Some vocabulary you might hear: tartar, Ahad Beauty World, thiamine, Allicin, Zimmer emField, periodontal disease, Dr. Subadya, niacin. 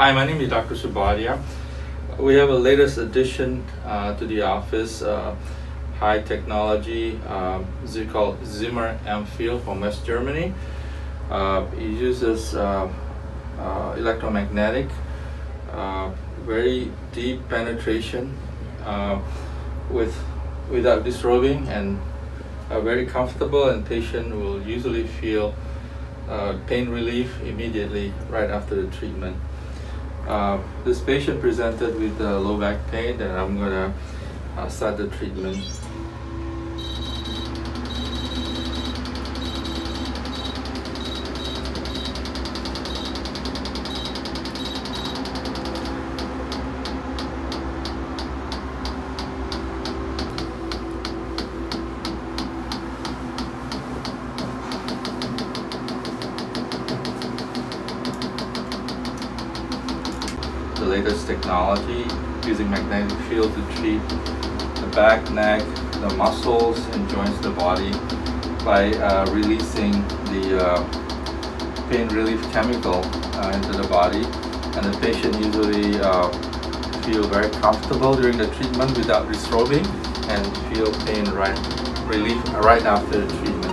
Hi, my name is Dr. Subadya. We have a latest addition to the office, high technology, called Zimmer emField from West Germany. It uses electromagnetic, very deep penetration without disturbing, and very comfortable, and patient will usually feel pain relief immediately right after the treatment. This patient presented with low back pain, and I'm going to start the treatment. The latest technology, using magnetic field to treat the back, neck, the muscles and joints of the body by releasing the pain relief chemical into the body, and the patient usually feel very comfortable during the treatment without disturbing, and feel pain relief right after the treatment.